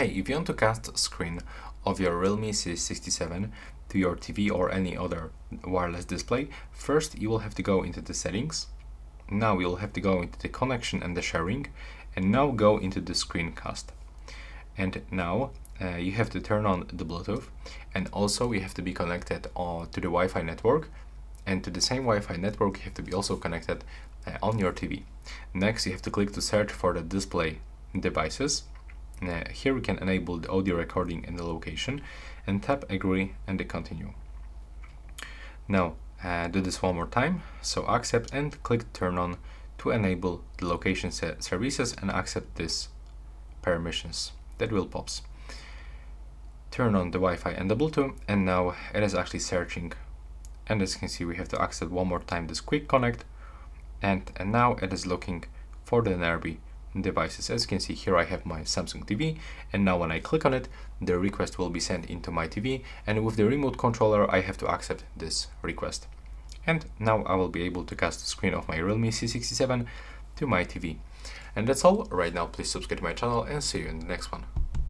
Hey, if you want to cast a screen of your Realme C67 to your TV or any other wireless display, first you will have to go into the settings. Now you'll have to go into the connection and the sharing, and now go into the screencast. And now you have to turn on the Bluetooth, and also you have to be connected to the Wi-Fi network, and to the same Wi-Fi network you have to be also connected on your TV. Next you have to click to search for the display devices. Here we can enable the audio recording and the location, and tap agree and continue. Now do this one more time, so accept and click turn on to enable the location services and accept these permissions that will pop. Turn on the Wi-Fi and the Bluetooth, and now it is actually searching, and as you can see we have to accept one more time this quick connect, and now it is looking for the nearby devices. As you can see here I have my Samsung TV, and now when I click on it the request will be sent into my TV, and with the remote controller I have to accept this request. And now I will be able to cast the screen of my Realme C67 to my TV. And that's all. Right now please subscribe to my channel and see you in the next one.